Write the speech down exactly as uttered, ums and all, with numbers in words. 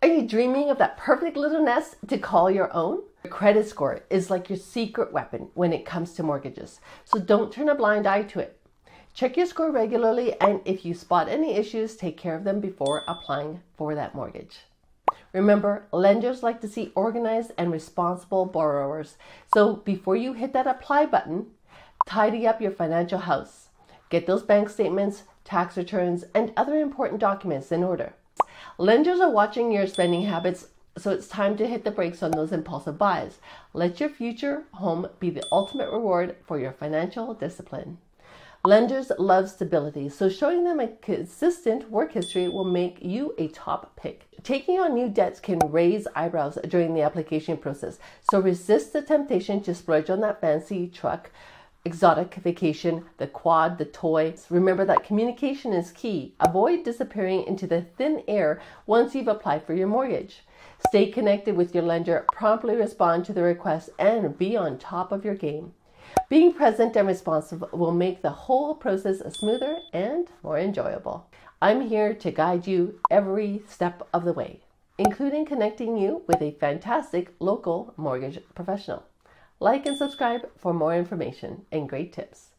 Are you dreaming of that perfect little nest to call your own? Your credit score is like your secret weapon when it comes to mortgages, so don't turn a blind eye to it. Check your score regularly, and if you spot any issues, take care of them before applying for that mortgage. Remember, lenders like to see organized and responsible borrowers, so before you hit that apply button, tidy up your financial house. Get those bank statements, tax returns, and other important documents in order. Lenders are watching your spending habits, so it's time to hit the brakes on those impulsive buys. Let your future home be the ultimate reward for your financial discipline. Lenders love stability, so showing them a consistent work history will make you a top pick. Taking on new debts can raise eyebrows during the application process, so resist the temptation to splurge on that fancy truck, exotic vacation, the quad, the toy. Remember that communication is key. Avoid disappearing into the thin air once you've applied for your mortgage. Stay connected with your lender, promptly respond to the request, and be on top of your game. Being present and responsive will make the whole process smoother and more enjoyable. I'm here to guide you every step of the way, including connecting you with a fantastic local mortgage professional. Like and subscribe for more information and great tips.